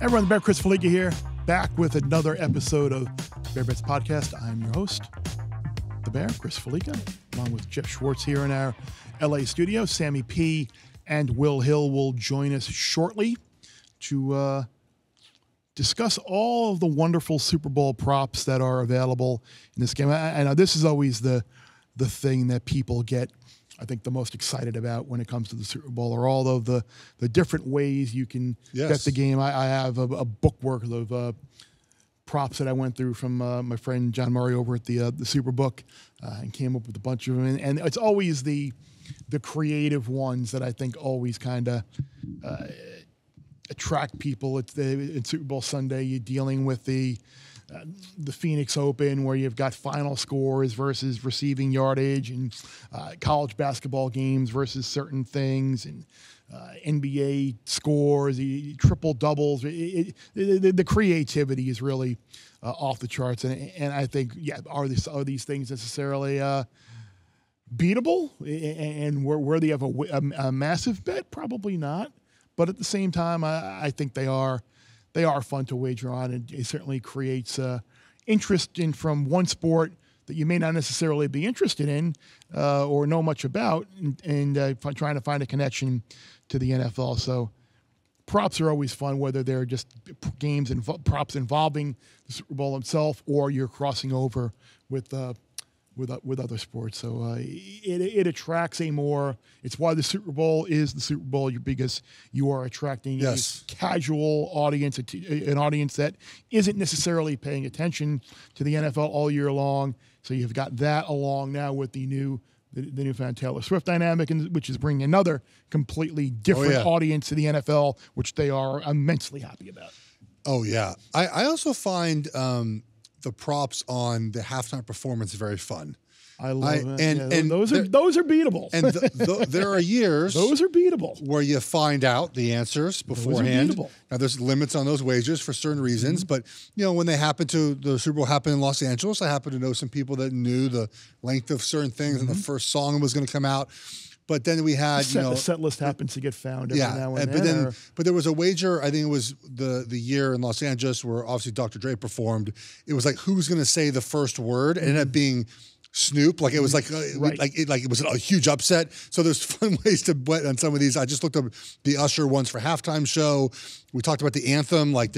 Everyone, the Bear, Chris Fallica here, back with another episode of Bear Bets Podcast. I'm your host, the Bear, Chris Fallica, along with Jeff Schwartz here in our LA studio. Sammy P and Will Hill will join us shortly to discuss all of the wonderful Super Bowl props that are available in this game. I know this is always the thing that people get, I think, the most excited about when it comes to the Super Bowl, or all of the different ways you can bet the game. I have a bookwork of props that I went through from my friend John Murray over at the Superbook, and came up with a bunch of them. And it's always the creative ones that I think always kind of attract people. It's Super Bowl Sunday. You're dealing with the Phoenix Open, where you've got final scores versus receiving yardage, and college basketball games versus certain things, and NBA scores, triple doubles. The creativity is really off the charts, and I think, are these things necessarily beatable? And where they have a massive bet, probably not. But at the same time, I think they are. They are fun to wager on, and it certainly creates interest in from one sport that you may not necessarily be interested in or know much about, and trying to find a connection to the NFL. So props are always fun, whether they're just games and props involving the Super Bowl itself, or you're crossing over with other sports. So it attracts a more. It's why the Super Bowl is the Super Bowl, because you are attracting a casual audience, an audience that isn't necessarily paying attention to the NFL all year long. So you've got that along now with the newfound Taylor Swift dynamic, which is bringing another completely different audience to the NFL, which they are immensely happy about. Oh yeah, I also find the props on the halftime performance very fun. I love it. And those are beatable. And there are years those are beatable where you find out the answers beforehand. Those are beatable. Now there's limits on those wagers for certain reasons, but you know, when they happen to the Super Bowl happened in Los Angeles, I happen to know some people that knew the length of certain things and the first song was going to come out. But then we had, the set list happens to get found every now and then. But there was a wager, I think it was the year in Los Angeles where obviously Dr. Dre performed. It was like, who's going to say the first word? It ended up being Snoop. Like, it was like, it was a huge upset. So there's fun ways to bet on some of these. I just looked up the Usher ones for halftime show. We talked about the anthem, like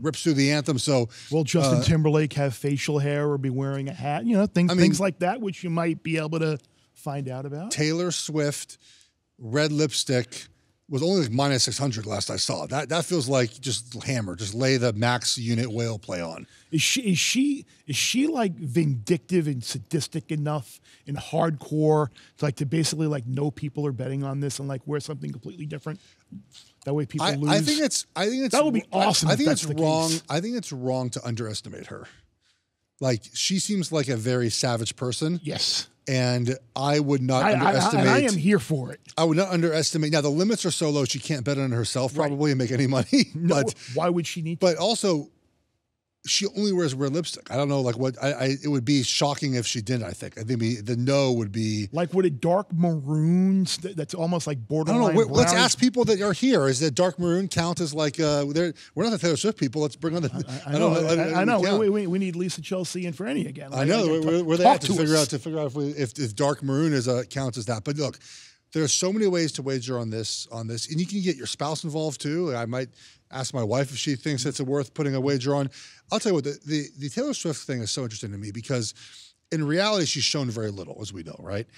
rips through the anthem. So will Justin Timberlake have facial hair or be wearing a hat? You know, things like that, which you might be able to find out about. Taylor Swift, red lipstick, was only like minus 600 last I saw. That feels like just hammer. Just lay the max unit whale play on. Is she like vindictive and sadistic enough and hardcore to basically know people are betting on this and wear something completely different? That way people lose. I think that would be awesome. I think it's wrong. I think it's wrong to underestimate her. Like, she seems like a very savage person. Yes. And I would not underestimate. I am here for it. I would not underestimate. Now, the limits are so low, she can't bet on herself probably and make any money. But why would she need to? But also, she only wears red lipstick. I don't know, it would be shocking if she didn't, I think. I think the no would be. Like, would a dark maroon that's almost like borderline? I don't know. Let's ask people that are here. Is that dark maroon count as like, we're not the Taylor Swift people. Let's bring on the. I know. We need Lisa, Chelsea, and Fran again. I know. We're there to figure out if dark maroon counts as that. But look, there are so many ways to wager on this. And you can get your spouse involved too. I might ask my wife if she thinks it's worth putting a wager on. I'll tell you what, the Taylor Swift thing is so interesting to me, because in reality, she's shown very little, as we know, right?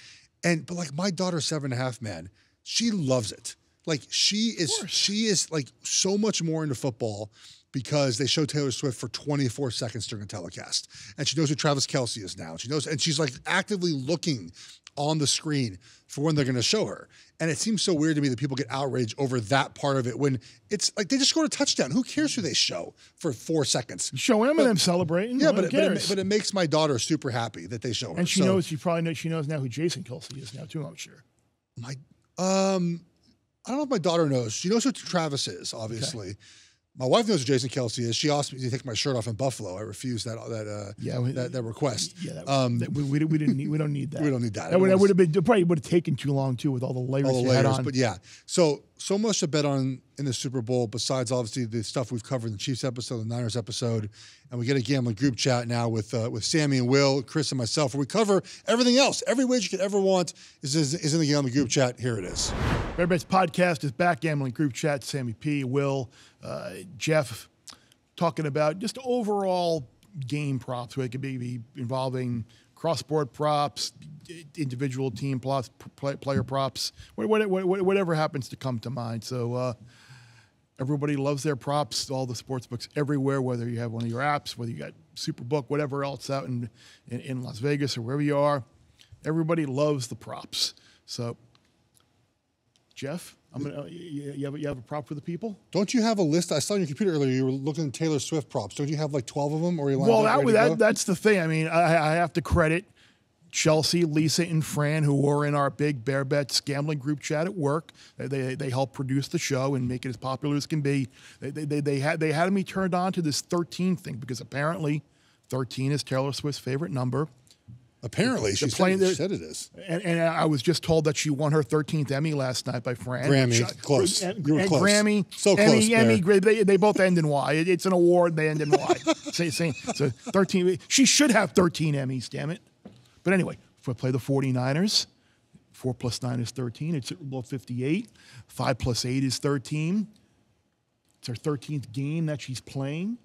But like, my daughter's 7.5, man, she loves it. Like, she is like so much more into football, because they show Taylor Swift for 24 seconds during a telecast. And she knows who Travis Kelce is now. And she's like actively looking on the screen for when they're going to show her. And it seems so weird to me that people get outraged over that part of it, when it's like they just scored a touchdown. Who cares who they show for 4 seconds? Show Eminem celebrating. Yeah, but it makes my daughter super happy that they show her. And she probably knows now who Jason Kelce is now too, I'm sure. I don't know if my daughter knows. She knows who Travis is, obviously. Okay. My wife knows who Jason Kelce is. She asked me to take my shirt off in Buffalo. I refused that request. Yeah, we don't need that. We don't need that. That would have taken too long too with all the layers. All the layers, but yeah. So much to bet on in the Super Bowl. Besides, obviously, the stuff we've covered in the Chiefs episode, the Niners episode, and we get a gambling group chat now with Sammy and Will, Chris and myself, where we cover everything else. Every wager you could ever want is in the gambling group chat. Here it is. Better Bets Podcast is back. Gambling group chat. Sammy P. Will. Jeff talking about just overall game props, where it could be involving cross-sport props, individual team props, player props, whatever happens to come to mind. So everybody loves their props, all the sports books everywhere, whether you have one of your apps, whether you got Superbook, whatever else out in Las Vegas or wherever you are. Everybody loves the props. So, Jeff? You have a prop for the people? Don't you have a list? I saw on your computer earlier you were looking at Taylor Swift props. Don't you have like 12 of them? Or you that's the thing. I mean, I have to credit Chelsea, Lisa, and Fran, who were in our big Bear Bets gambling group chat at work. They helped produce the show and make it as popular as can be. They had me turned on to this 13 thing, because apparently 13 is Taylor Swift's favorite number. Apparently, she said it is. And I was just told that she won her 13th Emmy last night by Fran. Grammy. They both end in Y. It's an award. They end in Y. So 13. She should have 13 Emmys, damn it. But anyway, if we play the 49ers, 4 plus 9 is 13. It's at 58. 5 plus 8 is 13. It's her 13th game that she's playing.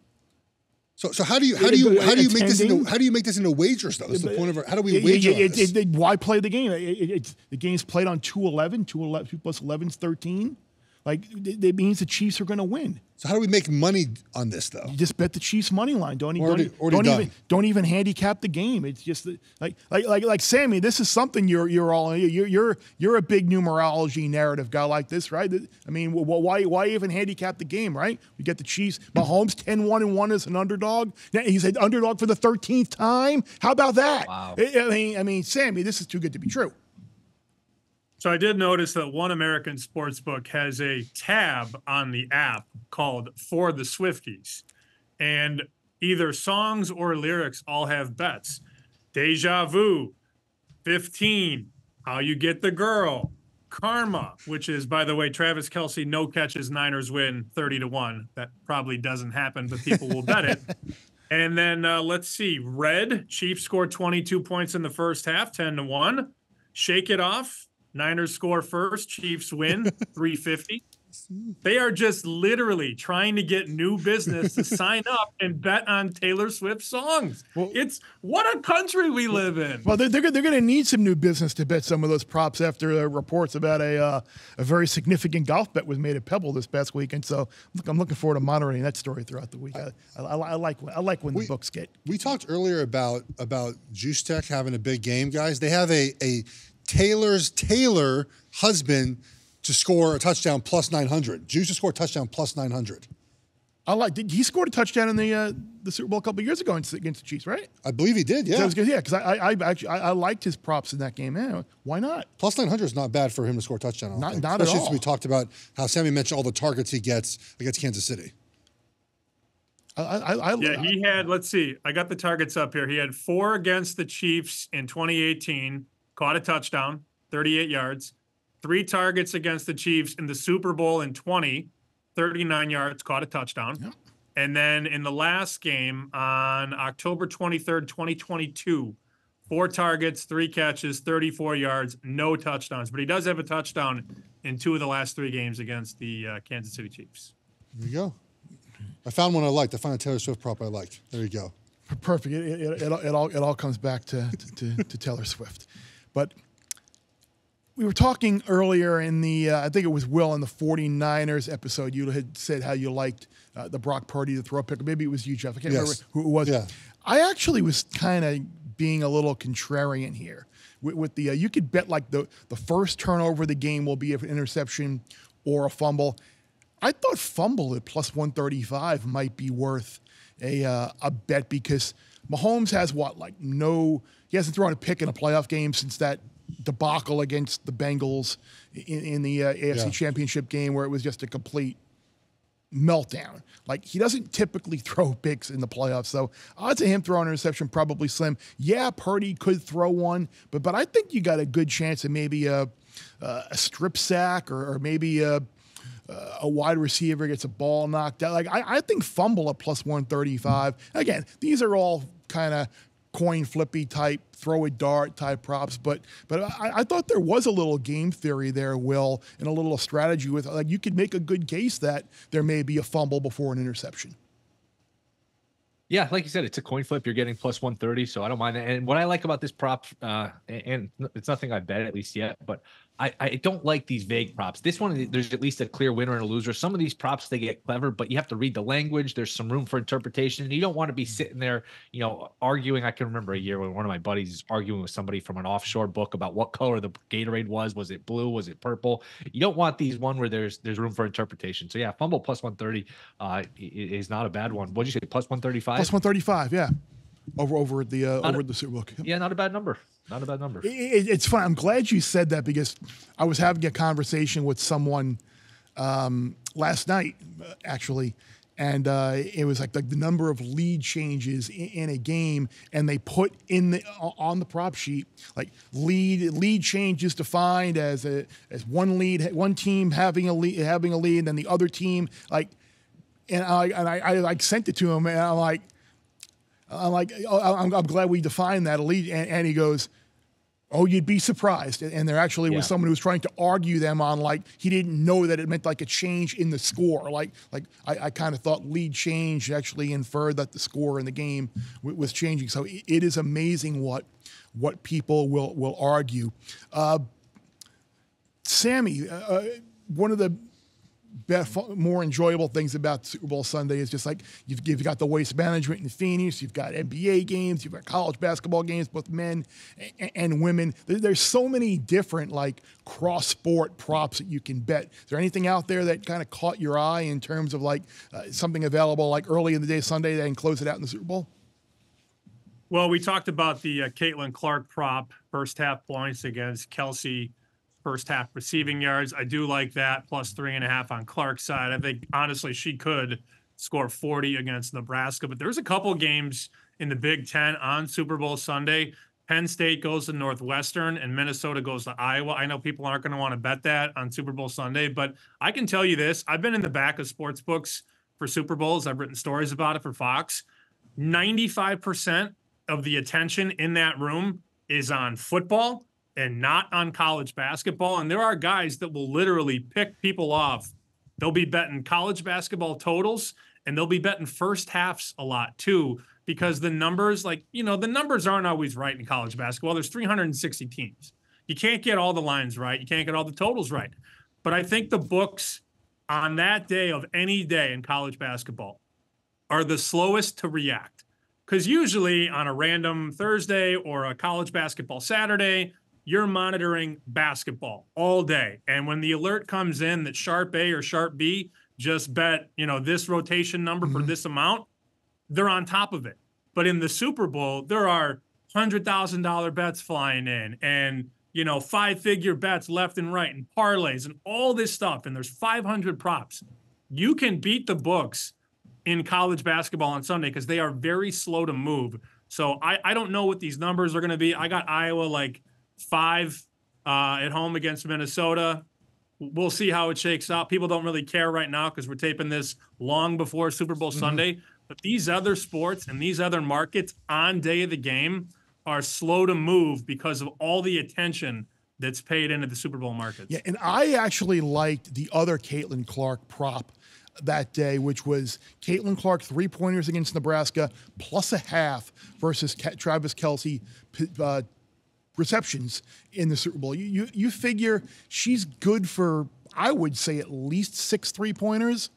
So how do you make this into, a wager stuff? That's the point of our, how do we wager on this? Why play the game? The game's played on 211. 2 plus 11 is 13. Like, it means the Chiefs are going to win. So how do we make money on this though? You just bet the Chiefs money line. Don't even handicap the game. It's just like Sammy. This is something you're a big numerology narrative guy like this, right? I mean, why even handicap the game, right? We get the Chiefs. Mahomes 10-1-1 as an underdog. Now he's an underdog for the 13th time. How about that? Wow. I mean, Sammy, this is too good to be true. So I did notice that one American sportsbook has a tab on the app called For the Swifties, and either songs or lyrics all have bets. Deja Vu, 15, How You Get the Girl, Karma, which is, by the way, Travis Kelce, no catches, Niners win 30-1. That probably doesn't happen, but people will bet it. And then let's see, Red, Chiefs score 22 points in the first half, 10-1. Shake It Off, Niners score first, Chiefs win, 350. They are just literally trying to get new business to sign up and bet on Taylor Swift songs. Well, it's what a country we live in. Well, they're going to need some new business to bet some of those props after reports about a very significant golf bet was made at Pebble this past weekend. So look, I'm looking forward to monitoring that story throughout the week. I like when the books get. We talked earlier about Juszczyk having a big game, guys. They have a Taylor husband to score a touchdown plus 900. Juice to score a touchdown plus 900. He scored a touchdown in the Super Bowl a couple of years ago against the Chiefs, right? I believe he did. Yeah, so yeah, because I liked his props in that game. Man, why not? Plus 900 is not bad for him to score a touchdown. Not especially at all. Since we talked about how Sammy mentioned all the targets he gets against Kansas City. He had. Let's see. I got the targets up here. He had 4 against the Chiefs in 2018. Caught a touchdown, 38 yards, 3 targets against the Chiefs in the Super Bowl in 20, 39 yards, caught a touchdown. Yep. And then in the last game on October 23rd, 2022, 4 targets, 3 catches, 34 yards, no touchdowns. But he does have a touchdown in 2 of the last 3 games against the Kansas City Chiefs. There you go. I found one I liked. I found a Taylor Swift prop I liked. There you go. Perfect. It all comes back to Taylor Swift. But we were talking earlier in the, I think it was Will in the 49ers episode, you had said how you liked the Brock Purdy, the throw pick. Maybe it was you, Jeff. I can't remember who it was. Yeah. I actually was kind of being a little contrarian here. With the you could bet like the first turnover of the game will be an interception or a fumble. I thought fumble at plus 135 might be worth a bet, because Mahomes has what, like he hasn't thrown a pick in a playoff game since that debacle against the Bengals in the AFC Championship game, where it was just a complete meltdown. Like, he doesn't typically throw picks in the playoffs, so odds of him throwing an interception probably slim. Yeah, Purdy could throw one, but I think you got a good chance of maybe a strip sack or maybe a wide receiver gets a ball knocked out. Like, I think fumble at +135. Again, these are all kind of coin flippy type, throw a dart type props, but I thought there was a little game theory there, Will, and a little strategy with, like, you could make a good case that there may be a fumble before an interception. Yeah, like you said, it's a coin flip. You're getting +130, so I don't mind that. And what I like about this prop, and it's nothing I bet at least yet, but I don't like these vague props. This one, there's at least a clear winner and a loser. Some of these props, they get clever, but you have to read the language. There's some room for interpretation, and you don't want to be sitting there, you know, arguing. I can remember a year when one of my buddies is arguing with somebody from an offshore book about what color the Gatorade was. Was it blue? Was it purple? You don't want these one where there's room for interpretation. So yeah, fumble +130 is not a bad one. What'd you say? +135. +135. Yeah. Over at the over the Superbook. Yeah, not a bad number. Not a bad number. It's fun. I'm glad you said that, because I was having a conversation with someone last night, actually, and it was like the number of lead changes in a game, and they put in on the prop sheet like lead change is defined as one team having a lead, and then the other team like, and I like sent it to him, and I'm like, oh, I'm glad we defined that elite. And he goes, oh, you'd be surprised. And there actually was someone who was trying to argue them on, like, he didn't know that it meant like a change in the score. Like I kind of thought lead change actually inferred that the score in the game was changing. So it is amazing what people will argue. Sammy, one of the more enjoyable things about Super Bowl Sunday is just like you've got the waste management in Phoenix, you've got NBA games, you've got college basketball games, both men and women. There's so many different like cross-sport props that you can bet. Is there anything out there that kind of caught your eye in terms of like something available like early in the day Sunday and close it out in the Super Bowl? Well, we talked about the Caitlin Clark prop, first half points against Kelsey. First half receiving yards. I do like that +3.5 on Clark's side. I think honestly she could score 40 against Nebraska, but there's a couple games in the Big Ten on Super Bowl Sunday. Penn State goes to Northwestern and Minnesota goes to Iowa. I know people aren't going to want to bet that on Super Bowl Sunday, but I can tell you this. I've been in the back of sports books for Super Bowls. I've written stories about it for Fox. 95% of the attention in that room is on football and not on college basketball. And there are guys that will literally pick people off. They'll be betting college basketball totals, and they'll be betting first halves a lot too, because the numbers, like, you know, the numbers aren't always right in college basketball. There's 360 teams. You can't get all the lines right. You can't get all the totals right. But I think the books on that day of any day in college basketball are the slowest to react. Because usually on a random Thursday or a college basketball Saturday, you're monitoring basketball all day. And when the alert comes in that sharp A or sharp B, just bet, you know, this rotation number for this amount, they're on top of it. But in the Super Bowl, there are $100,000 bets flying in and, you know, five-figure bets left and right and parlays and all this stuff. And there's 500 props. You can beat the books in college basketball on Sunday because they are very slow to move. So I don't know what these numbers are going to be. I got Iowa like 5 at home against Minnesota. We'll see how it shakes out. People don't really care right now because we're taping this long before Super Bowl Sunday. But these other sports and these other markets on day of the game are slow to move because of all the attention that's paid into the Super Bowl markets. Yeah, and I actually liked the other Caitlin Clark prop that day, which was Caitlin Clark three-pointers against Nebraska +0.5 versus Travis Kelce receptions in the Super Bowl. You figure she's good for, I would say, at least 6 3-pointers,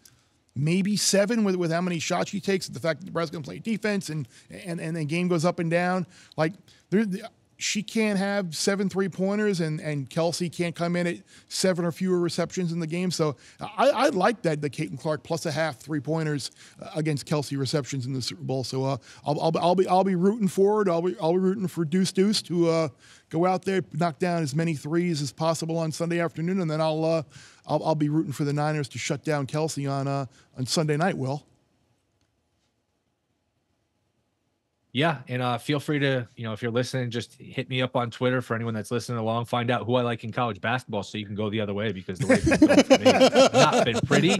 maybe 7 with how many shots she takes, the fact that Nebraska can play defense and the game goes up and down. Like, she can't have 7 3-pointers and Kelsey can't come in at 7 or fewer receptions in the game. So I like that, the Caitlin Clark plus a half 3-pointers against Kelsey receptions in the Super Bowl. So I'll be rooting for it. I'll be rooting for Deuce to go out there, knock down as many threes as possible on Sunday afternoon, and then I'll be rooting for the Niners to shut down Kelsey on Sunday night. Will. Yeah, and feel free to, if you're listening, just hit me up on Twitter. For anyone that's listening along, find out who I like in college basketball so you can go the other way, because the way it's going for me has not been pretty.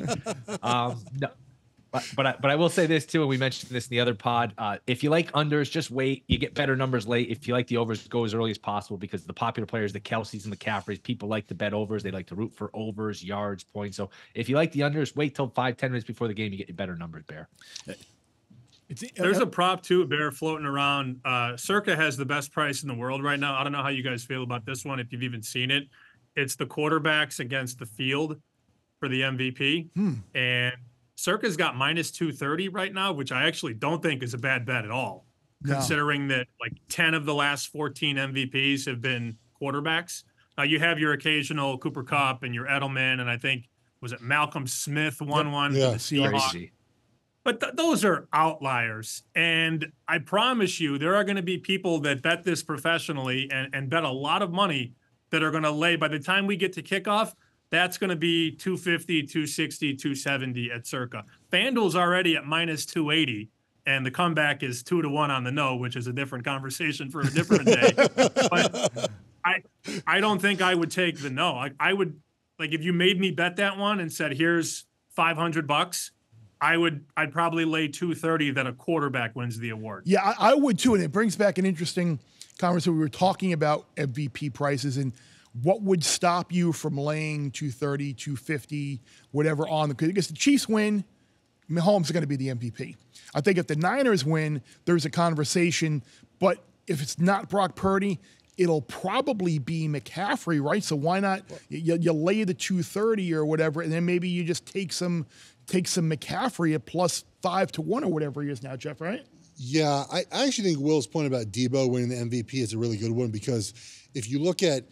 No, but I will say this too, and we mentioned this in the other pod. If you like unders, just wait. You get better numbers late. If you like the overs, go as early as possible, because the popular players, the Kelceys and the McCaffreys, people like to bet overs. They like to root for overs, yards, points. So if you like the unders, wait till 5-10 minutes before the game. You get better numbers, Bear. There's a prop too, Bear, floating around. Circa has the best price in the world right now. I don't know how you guys feel about this one, if you've even seen it. It's the quarterbacks against the field for the MVP. And Circa's got -230 right now, which I actually don't think is a bad bet at all, considering that like 10 of the last 14 MVPs have been quarterbacks. Now you have your occasional Cooper Kupp and your Edelman, and I think, was it Malcolm Smith won one for the Seahawks? But those are outliers, and I promise you there are going to be people that bet this professionally and bet a lot of money that are going to lay. By the time we get to kickoff, that's going to be 250, 260, 270 at Circa. FanDuel's already at -280, and the comeback is 2-1 on the no, which is a different conversation for a different day. But I don't think I would take the no. I would, like, if you made me bet that one and said, here's $500, I'd probably lay 230 that a quarterback wins the award. Yeah, I would too, and it brings back an interesting conversation. We were talking about MVP prices and what would stop you from laying 230, 250, whatever on the, because the Chiefs win, Mahomes is going to be the MVP. I think if the Niners win, there's a conversation, but if it's not Brock Purdy, it'll probably be McCaffrey, right? So why not you lay the 230 or whatever, and then maybe you just take some McCaffrey at +5 to 1 or whatever he is now, Jeff, right? Yeah, I actually think Will's point about Deebo winning the MVP is a really good one, because if you look at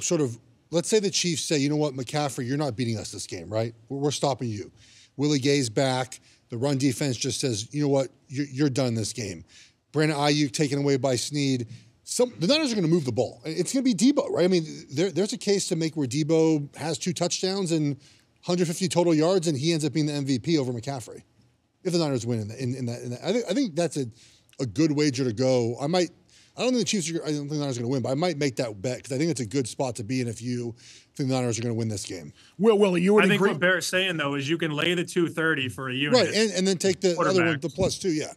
sort of, let's say the Chiefs say, you know what, McCaffrey, you're not beating us this game, right? We're stopping you. Willie Gay's back. The run defense just says, you know what, you're done this game. Brandon Ayuk taken away by Sneed. The Niners are going to move the ball. It's going to be Deebo, right? I mean, there's a case to make where Deebo has 2 touchdowns and 150 total yards, and he ends up being the MVP over McCaffrey if the Niners win. In that. I think that's a good wager to go. I don't think the Niners are going to win, but I might make that bet, because I think it's a good spot to be in if you think the Niners are going to win this game. Willie, you would agree? I think what Bear's saying though is you can lay the 230 for a unit, right? And then take the other one, the +2, yeah.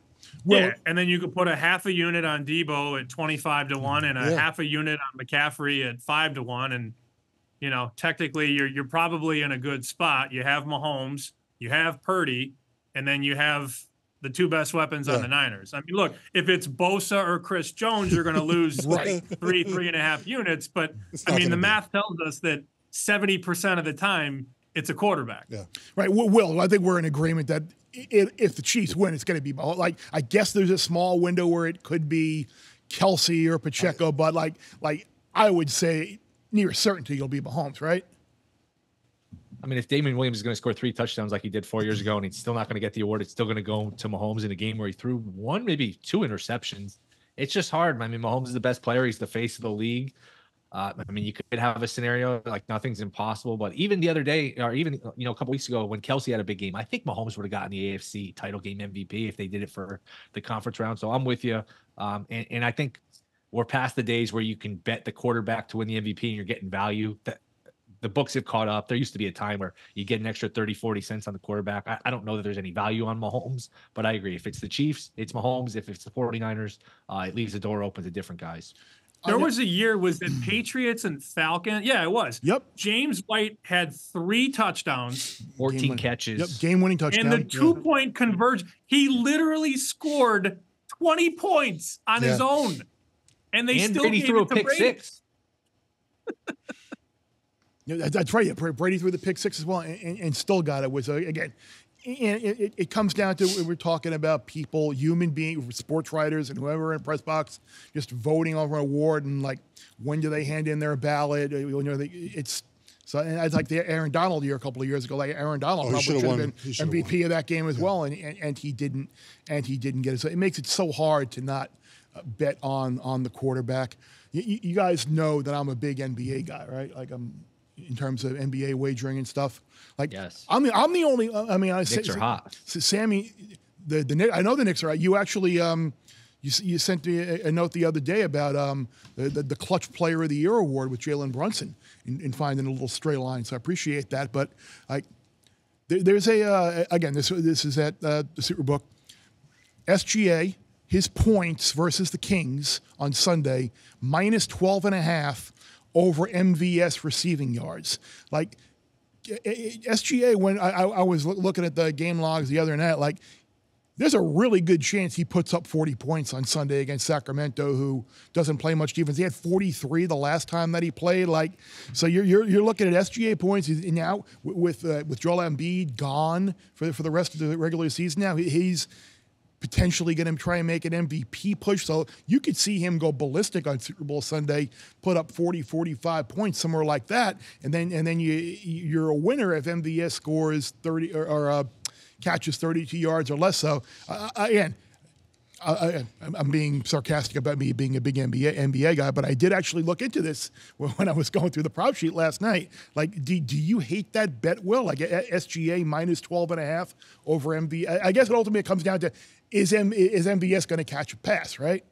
Yeah, and then you could put a half a unit on Deebo at 25 to 1, and a half a unit on McCaffrey at 5 to 1, and technically, you're probably in a good spot. You have Mahomes, you have Purdy, and then you have the 2 best weapons on the Niners. I mean, look, if it's Bosa or Chris Jones, you're going to lose like 3.5 units. But I mean, the math tells us that 70% of the time it's a quarterback. Yeah, right. Will, I think we're in agreement that if the Chiefs win, it's going to be like, I guess there's a small window where it could be Kelsey or Pacheco, but like I would say, near certainty, you'll be Mahomes, right? I mean, if Damon Williams is going to score 3 touchdowns like he did 4 years ago, and he's still not going to get the award, it's still going to go to Mahomes in a game where he threw 1, maybe 2 interceptions. It's just hard. I mean, Mahomes is the best player. He's the face of the league. I mean, you could have a scenario like nothing's impossible, but even the other day, or even, a couple weeks ago when Kelsey had a big game, I think Mahomes would have gotten the AFC title game MVP if they did it for the conference round. So I'm with you. And I think we're past the days where you can bet the quarterback to win the MVP and you're getting value. The books have caught up. There used to be a time where you get an extra 30, 40 cents on the quarterback. I don't know that there's any value on Mahomes, but I agree. If it's the Chiefs, it's Mahomes. If it's the 49ers, it leaves the door open to different guys. There was a year, was it Patriots and Falcons? Yeah, it was. Yep. James White had 3 touchdowns. 14 catches. Yep, game-winning touchdown. And the 2-point conversion. He literally scored 20 points on his own. And they still gave it to Brady. That's right. Yeah, Brady threw the pick 6 as well, and still got it. Was again, it comes down to, we're talking about people, human beings, sports writers, and whoever in press box, just voting over an award, and like, when do they hand in their ballot? You know, it's so. And it's like the Aaron Donald year a couple of years ago. Like Aaron Donald probably should have been MVP of that game as well, and he didn't, get it. So it makes it so hard to not bet on the quarterback. You guys know that I'm a big NBA guy, right? Like I'm. In terms of NBA wagering and stuff, like yes. I'm the only. I mean, I Knicks are hot. Sammy, the I know the Knicks are hot. You actually you sent me a note the other day about the Clutch Player of the Year award with Jalen Brunson and finding a little straight line. So I appreciate that. But like, there's a again, this is at the Superbook. SGA, his points versus the Kings on Sunday, -12.5. over MVS receiving yards. Like SGA, when I was looking at the game logs the other night, like there's a really good chance he puts up 40 points on Sunday against Sacramento, who doesn't play much defense. He had 43 the last time that he played. Like, so you're looking at SGA points now with Joel Embiid gone for the rest of the regular season. Now he's potentially going to try and make an MVP push. So you could see him go ballistic on Super Bowl Sunday, put up 40, 45 points, somewhere like that. And then you're a winner if MVS scores 30 or catches 32 yards or less. So again, I'm being sarcastic about me being a big NBA guy, but I did actually look into this when I was going through the prop sheet last night. Like, do you hate that bet, Will? Like SGA -12.5 over MVS. I guess it ultimately comes down to, is MVS going to catch a pass, right?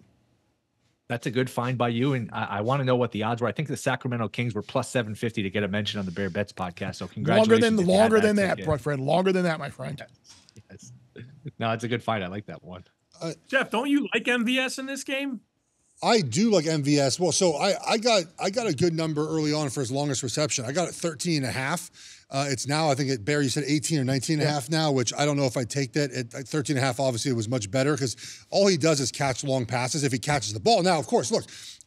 That's a good find by you, and I want to know what the odds were. I think the Sacramento Kings were +750 to get a mention on the Bear Bets podcast, so congratulations. Longer than that, my friend. Longer than that, my friend. Yes. No, it's a good find. I like that one. Jeff, don't you like MVS in this game? I do like MVS. Well, so I got a good number early on for his longest reception. I got it 13.5. It's now, I think, Barry, you said 18 or 19 and a half now, which I don't know if I take that. At 13 and a half, obviously, it was much better because all he does is catch long passes if he catches the ball. Now, of course, look,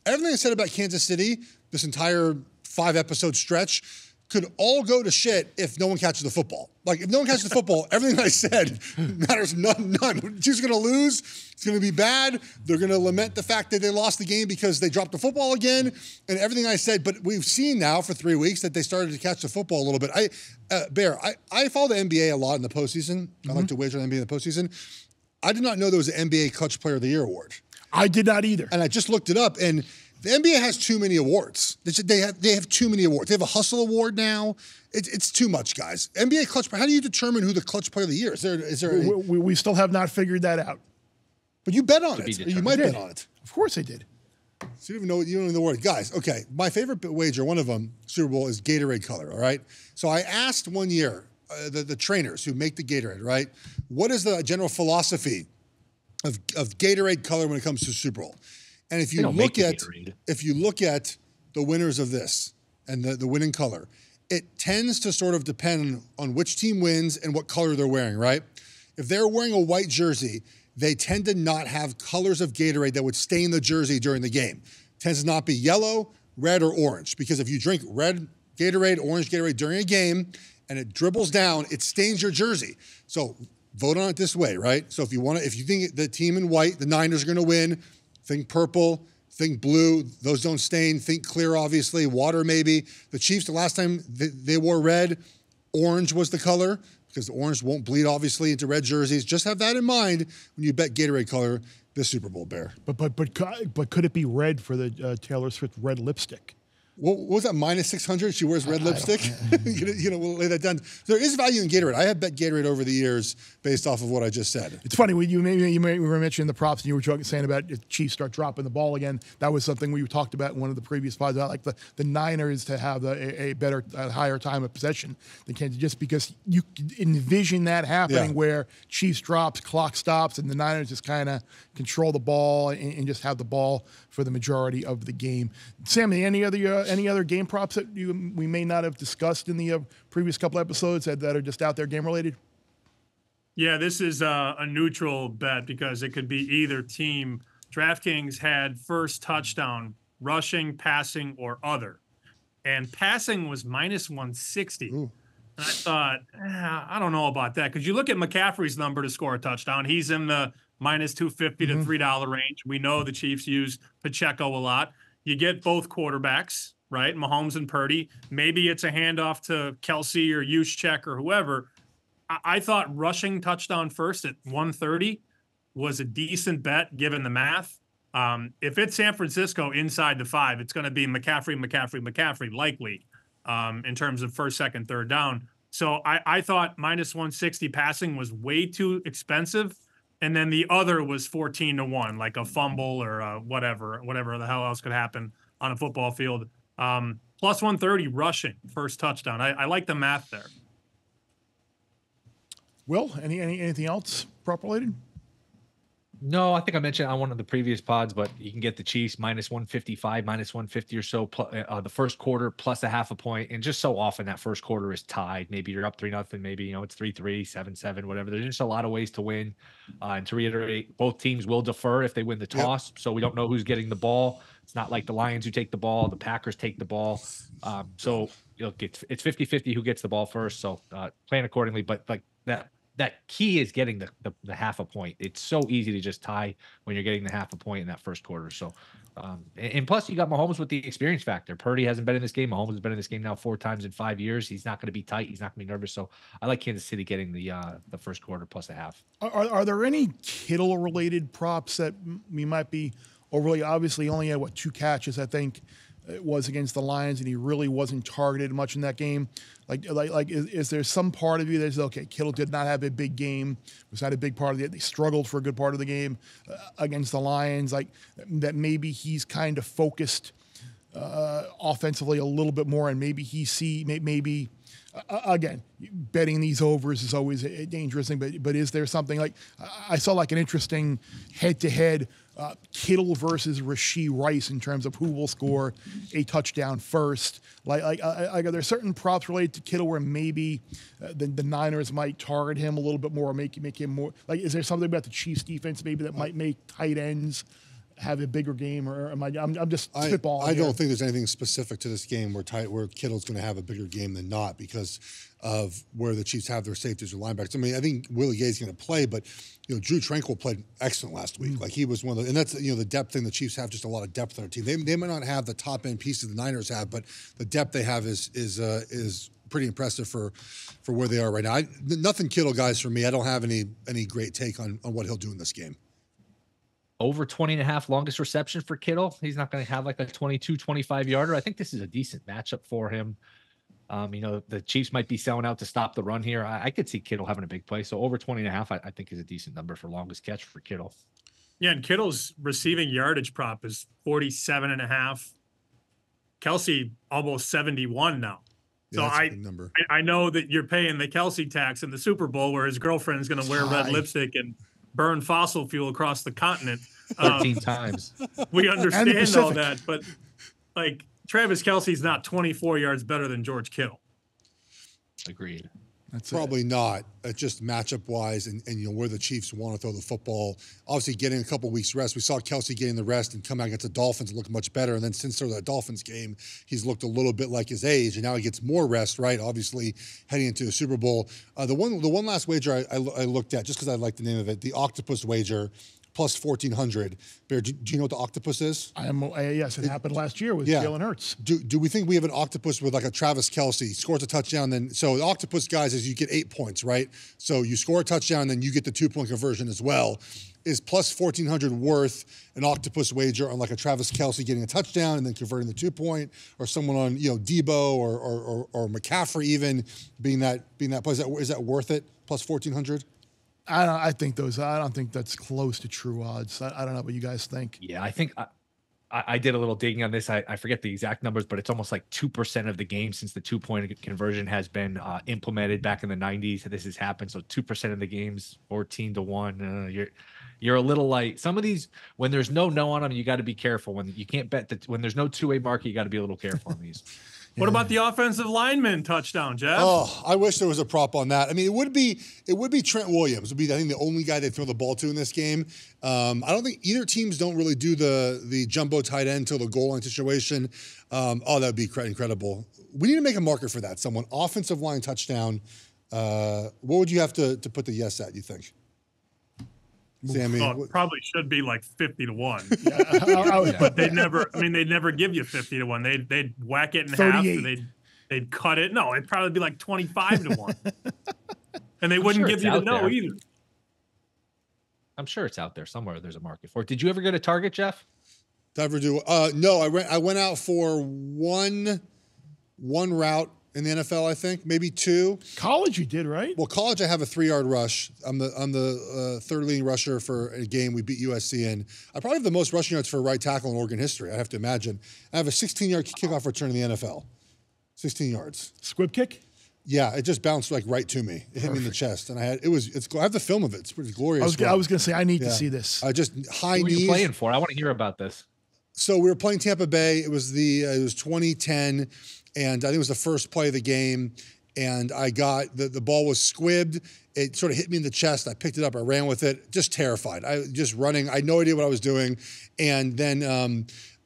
everything I said about Kansas City, this entire 5-episode stretch, could all go to shit if no one catches the football. Like, if no one catches the football, everything I said matters none. Chiefs are going to lose. It's going to be bad. They're going to lament the fact that they lost the game because they dropped the football again and everything I said. But we've seen now for 3 weeks that they started to catch the football a little bit. Bear, I follow the NBA a lot in the postseason. Mm-hmm. I like to wager on the NBA in the postseason. I did not know there was an NBA Clutch Player of the Year award. I did not either. And I just looked it up, and the NBA has too many awards. They have too many awards. They have a hustle award now. It's too much, guys. NBA clutch. How do you determine who the Clutch Player of the Year is? We still have not figured that out. But you bet on it. You might bet on it. Of course, I did. So you don't even know the word, guys. Okay, my favorite wager, one of them, Super Bowl, is Gatorade color. All right. So I asked one year the trainers who make the Gatorade, right? What is the general philosophy of Gatorade color when it comes to Super Bowl? And if you look at the winners of this and the winning color, it tends to sort of depend on which team wins and what color they're wearing, right? If they're wearing a white jersey, they tend to not have colors of Gatorade that would stain the jersey during the game. It tends to not be yellow, red, or orange, because if you drink red Gatorade, orange Gatorade during a game and it dribbles down, it stains your jersey. So vote on it this way, right? So if you think the team in white, the Niners, are going to win, think purple, think blue. Those don't stain. Think clear, obviously. Water, maybe. The Chiefs, the last time they wore red, orange was the color because the orange won't bleed, obviously, into red jerseys. Just have that in mind when you bet Gatorade color this Super Bowl, Bear. But could it be red for the Taylor Swift red lipstick? What was that, -600? She wears red lipstick? you know, we'll lay that down. There is value in Gatorade. I have bet Gatorade over the years based off of what I just said. It's funny. You were mentioning the props, and you were saying about if Chiefs start dropping the ball again. That was something we talked about in one of the previous pods, about like the Niners to have a better, higher time of possession than Kansas, just because you envision that happening where Chiefs drops, clock stops, and the Niners just kind of control the ball and just have the ball for the majority of the game. Sammy, any other game props that we may not have discussed in the previous couple episodes that are just out there game related? Yeah, this is a neutral bet because it could be either team. DraftKings had first touchdown, rushing, passing, or other. And passing was -160. Ooh. And I thought, I don't know about that. Because you look at McCaffrey's number to score a touchdown. He's in the minus 250 to $3 range. We know the Chiefs use Pacheco a lot. You get both quarterbacks, right? Mahomes and Purdy. Maybe it's a handoff to Kelsey or Juszczyk or whoever. I thought rushing touchdown first at 130 was a decent bet given the math. If it's San Francisco inside the 5, it's going to be McCaffrey likely in terms of first, second, third down. So I thought minus 160 passing was way too expensive. And then the other was 14-1, like a fumble or whatever the hell else could happen on a football field. Plus 130 rushing first touchdown. I like the math there. Will, anything else prop related? No, I think I mentioned on one of the previous pods, but you can get the Chiefs minus 155, minus 150 or so, the first quarter plus a half a point. And just so often that first quarter is tied. Maybe you're up 3-0. Maybe, it's 3-3, 7-7, whatever. There's just a lot of ways to win. And to reiterate, both teams will defer if they win the toss. Yep. So we don't know who's getting the ball. It's not like the Lions who take the ball, the Packers take the ball. So look, it's 50-50 who gets the ball first. So plan accordingly, but like that key is getting the half a point. It's so easy to just tie when you're getting the half a point in that first quarter. So, and plus you got Mahomes with the experience factor. Purdy hasn't been in this game. Mahomes has been in this game now 4 times in 5 years. He's not going to be tight. He's not going to be nervous. So I like Kansas City getting the first quarter plus a half. Are there any Kittle related props that we might be overly? Obviously only had 2 catches, I think it was, against the Lions, and he really wasn't targeted much in that game. Like, is there some part of you that says, okay, Kittle did not have a big game, was not a big part of it. They struggled for a good part of the game against the Lions. Like that, maybe he's kind of focused offensively a little bit more, and maybe he again, betting these overs is always a dangerous thing. But is there something like I saw an interesting head-to-head? Kittle versus Rashee Rice in terms of who will score a touchdown first. Are there certain props related to Kittle where maybe the Niners might target him a little bit more, or make him more? Is there something about the Chiefs' defense maybe that might make tight ends have a bigger game? Or am I'm just spitballing? I don't think there's anything specific to this game where Kittle's going to have a bigger game than not because of where the Chiefs have their safeties or linebackers. I mean, I think Willie Gay's going to play, but Drew Tranquill played excellent last week. Like he was one of the, and that's the depth thing. The Chiefs have just a lot of depth on their team. They might not have the top end pieces the Niners have, but the depth they have is pretty impressive for where they are right now. Nothing Kittle guys for me. I don't have any great take on what he'll do in this game. Over 20.5 longest reception for Kittle. He's not going to have a 22, 25 yarder. I think this is a decent matchup for him. The Chiefs might be selling out to stop the run here. I could see Kittle having a big play. So over 20.5, I think is a decent number for longest catch for Kittle. Yeah. And Kittle's receiving yardage prop is 47.5. Kelsey almost 71 now. So yeah, I know that you're paying the Kelsey tax in the Super Bowl where his girlfriend's going to wear red lipstick and burn fossil fuel across the continent 13 times. We understand all that, but Travis Kelce's not 24 yards better than George Kittle. Agreed. That's probably not. It's just matchup wise and where the Chiefs want to throw the football. Obviously getting a couple weeks rest. We saw Kelsey getting the rest and come out against the Dolphins and look much better. And then since the Dolphins game, he's looked a little bit like his age, and now he gets more rest, right? Obviously heading into a Super Bowl. The one last wager I looked at, just because I like the name of it, the octopus wager. Plus 1,400. Bear, do you know what the octopus is? Yes, it happened last year with Jalen Hurts. Do we think we have an octopus with a Travis Kelce scores a touchdown? Then so the octopus, guys, is you get 8 points, right? So you score a touchdown, then you get the 2-point conversion as well. Is plus 1,400 worth an octopus wager on a Travis Kelce getting a touchdown and then converting the 2-point, or someone on Deebo or McCaffrey even being that play? Is that worth it? Plus 1,400. I don't think that's close to true odds. I don't know what you guys think. Yeah, I think I did a little digging on this. I forget the exact numbers, but it's almost 2% of the game since the 2-point conversion has been implemented back in the 90s. This has happened. So 2% of the games, 14-1. You're a little light. Some of these, when there's no on them, you got to be careful. When there's no two-way market, you got to be a little careful on these. What about the offensive lineman touchdown, Jeff? Oh, I wish there was a prop on that. I mean, it would be Trent Williams. Would be, I think, the only guy they throw the ball to in this game. I don't think either teams don't really do the jumbo tight end till the goal line situation. Oh, that would be incredible. We need to make a marker for that. Someone offensive line touchdown. What would you have to put the yes at? You think? Sammy, well, probably should be like 50-1, yeah, but they never. I mean, they'd never give you 50-1. They'd whack it in half. Or they'd cut it. No, it'd probably be like 25-1, and they wouldn't give you the no either. I'm sure it's out there somewhere. There's a market for it. Did you ever go to Target, Jeff? Never do. No, I went out for one route. In the NFL, I think maybe two. College, you did right. Well, college, I have a 3-yard rush. I'm the third leading rusher for a game we beat USC in. I probably have the most rushing yards for a right tackle in Oregon history. I have to imagine. I have a 16-yard kickoff return in the NFL. 16 yards. Squib kick. Yeah, it just bounced like right to me. It hit me in the chest, and I have the film of it. It's pretty glorious. I was gonna say I need to see this. I just high knees. What are you playing for? I want to hear about this. So we were playing Tampa Bay. It was 2010. And I think it was the first play of the game. And I got, the ball was squibbed. It sort of hit me in the chest. I picked it up. I ran with it. Just terrified. I just running. I had no idea what I was doing. And then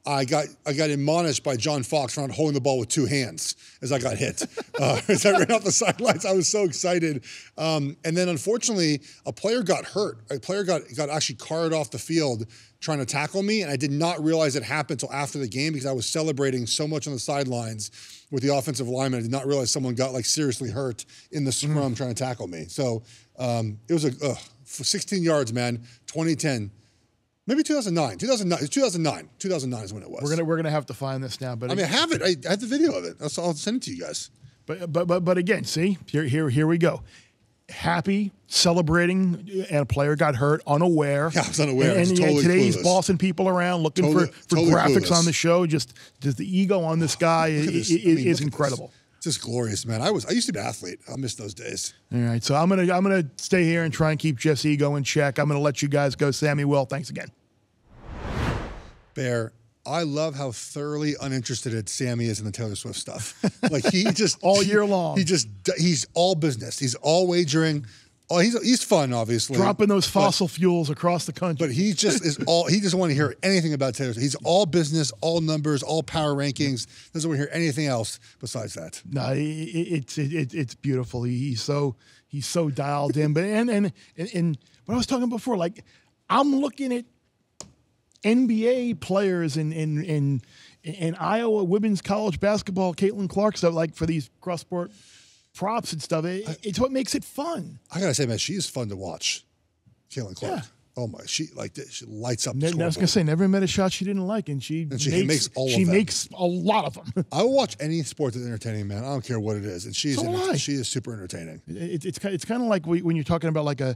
I got admonished by John Fox for not holding the ball with two hands as I got hit. As I ran off the sidelines, I was so excited. And then unfortunately, a player got hurt. A player got actually carted off the field trying to tackle me, and I did not realize it happened until after the game because I was celebrating so much on the sidelines with the offensive lineman. I did not realize someone got, like, seriously hurt in the scrum trying to tackle me. So it was for 16 yards, man, 2010. Maybe 2009 is when it was. We're gonna have to find this now. But I mean, I have it. I have the video of it. I'll send it to you guys. But again, see, here we go. Happy, celebrating, and a player got hurt, unaware. Yeah, I was unaware. And totally today's clueless. Bossing people around, looking for graphics clueless. On the show. Just the ego on this guy is incredible. It's just glorious, man. I used to be an athlete. I miss those days. All right, so I'm gonna stay here and try and keep Jeff's ego in check. I'm gonna let you guys go, Sammy. Will, thanks again. Bear. I love how thoroughly uninterested Sammy is in the Taylor Swift stuff. Like he just all year long. He's all business. He's all wagering. Oh, he's fun, obviously. Dropping those fossil fuels across the country. But he just is all. He doesn't want to hear anything about Taylor Swift. He's all business, all numbers, all power rankings. Doesn't want to hear anything else besides that. No, it's beautiful. He's so dialed in. But and what I was talking before, like I'm looking at NBA players in Iowa women's college basketball, Caitlin Clark stuff, like for these cross-sport props and stuff. It's what makes it fun. I gotta say, man, she is fun to watch. Caitlin Clark. Yeah. Oh my, she lights up. I was gonna say, never met a shot she didn't like, and she makes a lot of them. I will watch any sport that's entertaining, man. I don't care what it is, and she is super entertaining. It's kind of like when you're talking about like a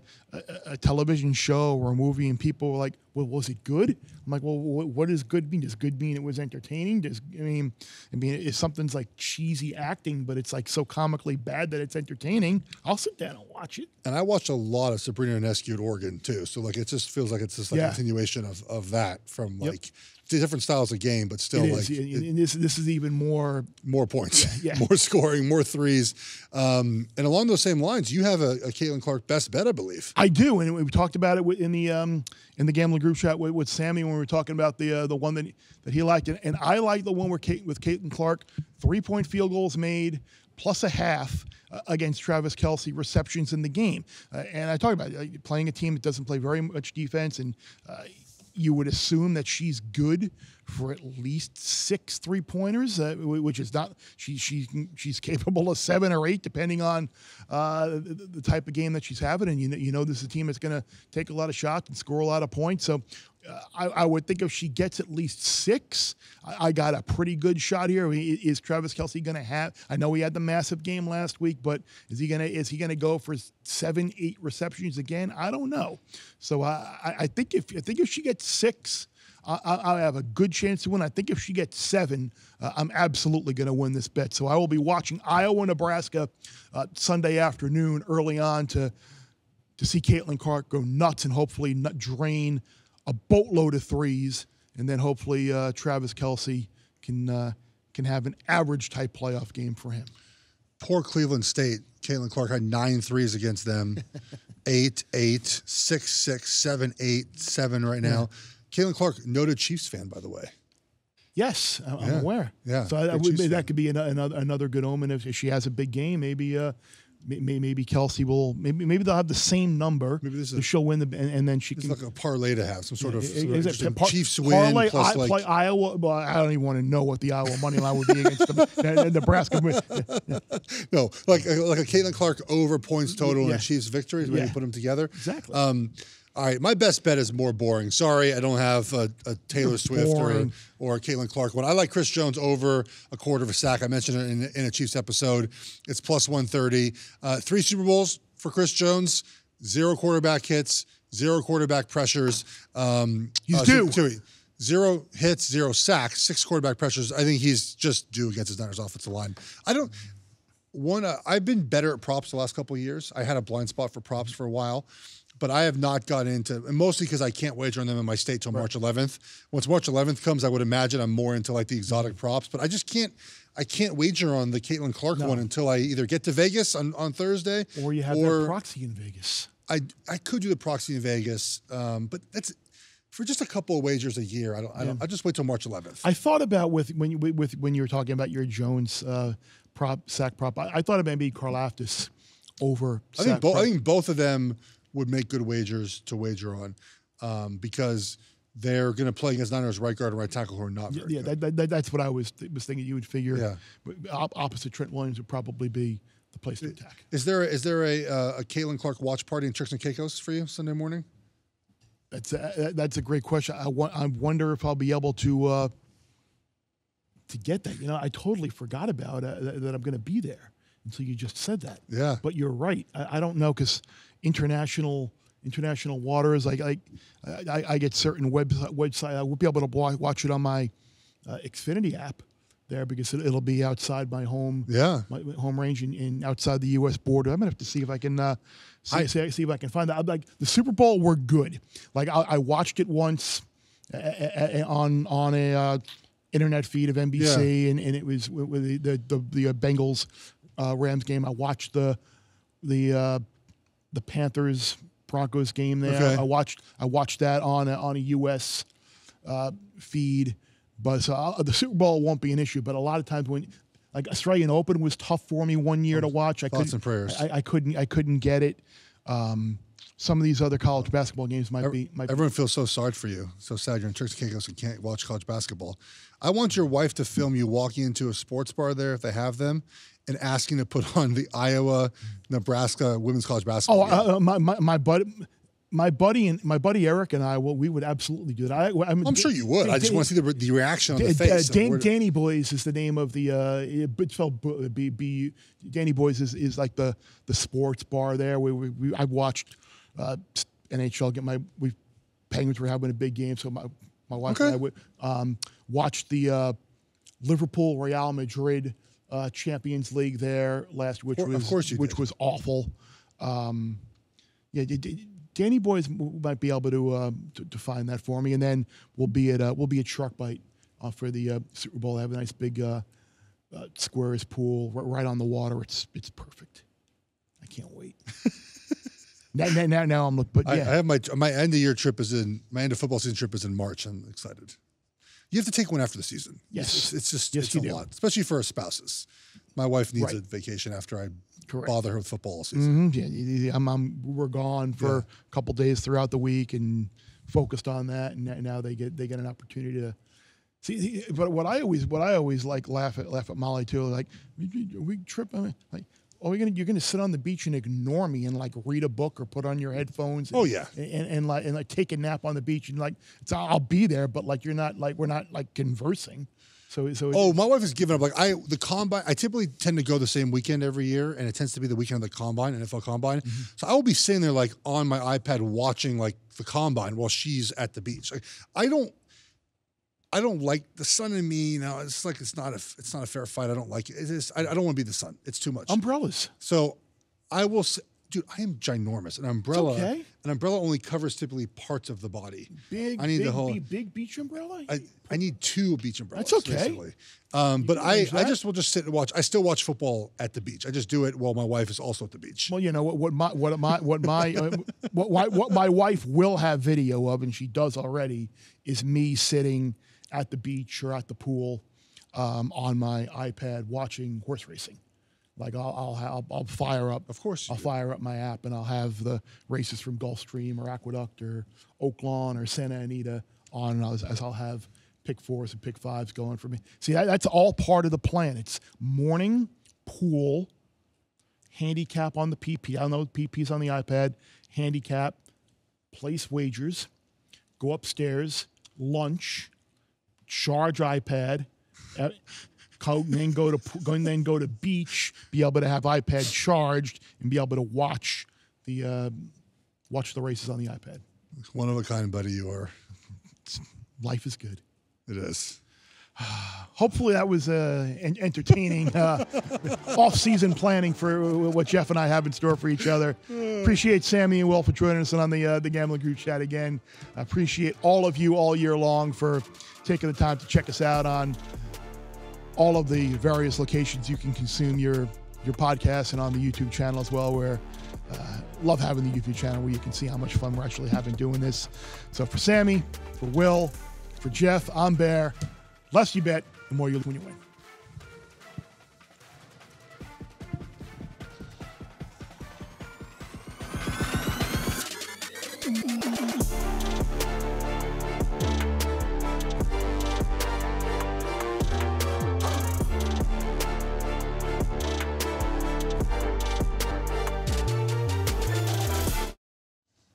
television show or a movie, and people were like, "Well, was it good?" I'm like, "Well, what does good mean? Does good mean it was entertaining? I mean, if something's like cheesy acting, but it's like so comically bad that it's entertaining, I'll sit down and watch it." And I watched a lot of Sabrina Ionescu at Oregon too, so like it's. Just feels like it's just like a continuation of that from like different styles of game, but still like and this is even more points, more scoring, more threes, and along those same lines, you have a Caitlin Clark best bet, I believe. I do, and we talked about it in the gambling group chat with Sammy when we were talking about the one that he liked, and I like the one with Caitlin Clark, 3-point field goals made. Plus a half against Travis Kelce receptions in the game. And I talk about playing a team that doesn't play very much defense, and you would assume that she's good for at least 6 3-pointers, which is not – she's capable of 7 or 8 depending on the type of game that she's having. And you know this is a team that's going to take a lot of shots and score a lot of points. So I would think if she gets at least 6, I got a pretty good shot here. Is Travis Kelce going to have – I know he had the massive game last week, but is he going to go for 7, 8 receptions again? I don't know. So I think if she gets 6 – I have a good chance to win. I think if she gets 7, I'm absolutely going to win this bet. So I will be watching Iowa, Nebraska Sunday afternoon early on to see Caitlin Clark go nuts and hopefully drain a boatload of threes. And then hopefully Travis Kelce can can have an average-type playoff game for him. Poor Cleveland State. Caitlin Clark had 9 threes against them. 8, 8, 6, 6, 7, 8, 7 right now. Yeah. Caitlin Clark, noted Chiefs fan, by the way. Yes, I'm aware. Yeah, so that could be another good omen if she has a big game. Maybe Kelsey will. Maybe they'll have the same number. Maybe this is she'll win the and then she can like a parlay to have some sort of Chiefs win plus play Iowa. Well, I don't even want to know what the Iowa money line would be against the Nebraska. No, like a Caitlin Clark over points total and a Chiefs victory. Maybe put them together exactly. All right, my best bet is more boring. Sorry, I don't have a Taylor Swift or a Caitlin Clark one. I like Chris Jones over a quarter of a sack. I mentioned it in a Chiefs episode. It's plus 130. 3 Super Bowls for Chris Jones, 0 quarterback hits, 0 quarterback pressures. He's due. 0 hits, 0 sacks, 6 quarterback pressures. I think he's just due against his Niners offensive line. I've been better at props the last couple of years. I had a blind spot for props for a while. But I have not got into, and mostly because I can't wager on them in my state till March 11th. Once March 11th comes, I would imagine I'm more into like the exotic props. But I just can't, wager on the Caitlin Clark one until I either get to Vegas on Thursday, or you have that proxy in Vegas. I could do the proxy in Vegas, but that's for just a couple of wagers a year. I just wait till March 11th. I thought about when you were talking about your Jones sack prop. I thought about maybe Karlaftis over. I think both of them would make good wagers to wager on because they're going to play against Niners right guard and right tackle who are not very good. That's what I was thinking. You would figure opposite Trent Williams would probably be the place to attack. Is there a Caitlin Clark watch party in Chicks and Caicos for you Sunday morning? That's a great question. I wonder if I'll be able to get that. You know, I totally forgot about that I'm going to be there until you just said that. Yeah. But you're right. I don't know because international waters. I get certain website. I will be able to watch it on my Xfinity app there because it'll be outside my home. Yeah, my home range and outside the U.S. border. I'm gonna have to see if I can see if I can find that. Like the Super Bowl were good. Like I watched it once on a internet feed of NBC, and it was with the Bengals Rams game. I watched the Panthers Broncos game there. Okay. I watched that on a U.S. feed, but the Super Bowl won't be an issue. But a lot of times when like Australian Open was tough for me one year to watch. I couldn't get it. Some of these other college basketball games might be. Everyone feels so sorry for you. So sad you're in Turks and Caicos and can't watch college basketball. I want your wife to film you walking into a sports bar there if they have them, and asking to put on the Iowa-Nebraska women's college basketball. Oh, my buddy Eric and I, we would absolutely do that. I'm sure you would. I just want to see the reaction on the face. Danny Boys is the name of the Danny Boys is like the sports bar there. I watched NHL get Penguins were having a big game, so my wife and I would watch the Liverpool Real Madrid Champions League there last, which was awful. Danny Boys might be able to find that for me, and then we'll be at Shark Bite for the Super Bowl. They have a nice big squarish pool right on the water. It's perfect. I can't wait. now I'm looking. But yeah, I have my end of year trip is in my end of football season trip is in March. I'm excited. You have to take one after the season. Yes. It's just a lot, especially for our spouses. My wife needs a vacation after I bother her with football all season. Mm-hmm. Yeah, we're gone for a couple days throughout the week and focused on that. And now they get an opportunity to see. But what I always like laugh at Molly too. Like we trip. I mean, like, you're gonna sit on the beach and ignore me and like read a book or put on your headphones. And take a nap on the beach and like I'll be there, but like we're not conversing. So my wife has given up. Like the combine, I typically tend to go the same weekend every year, and it tends to be the weekend of the combine, NFL combine. Mm-hmm. So I will be sitting there like on my iPad watching like the combine while she's at the beach. Like I don't like the sun in me. You know, it's like it's not a fair fight. I don't like it. I don't want to be the sun. It's too much. Umbrellas. So I will dude, I am ginormous. An umbrella only covers typically parts of the body. Big beach umbrella? I need two beach umbrellas. That's okay. Basically. But I just will just sit and watch. I still watch football at the beach. I just do it while my wife is also at the beach. Well, you know what my wife will have video of, and she does already, is me sitting at the beach or at the pool on my iPad watching horse racing. Like I'll fire up. Of course, I'll fire up my app and I'll have the races from Gulfstream or Aqueduct or Oaklawn or Santa Anita on, and I'll have pick fours and pick fives going for me. See, that's all part of the plan. It's morning pool, handicap on the PP. I don't know, PP's on the iPad. Handicap, place wagers, go upstairs, lunch, charge iPad. Then go to beach, be able to have iPad charged, and be able to watch the races on the iPad. One of a kind, buddy, you are. Life is good. It is. Hopefully that was entertaining off-season planning for what Jeff and I have in store for each other. Appreciate Sammy and Will for joining us on the Gambling Group Chat again. Appreciate all of you all year long for taking the time to check us out on all of the various locations you can consume your podcast, and on the YouTube channel as well, where love having the YouTube channel where you can see how much fun we're actually having doing this. So for Sammy, for Will, for Jeff, I'm Bear. Less you bet, the more you win.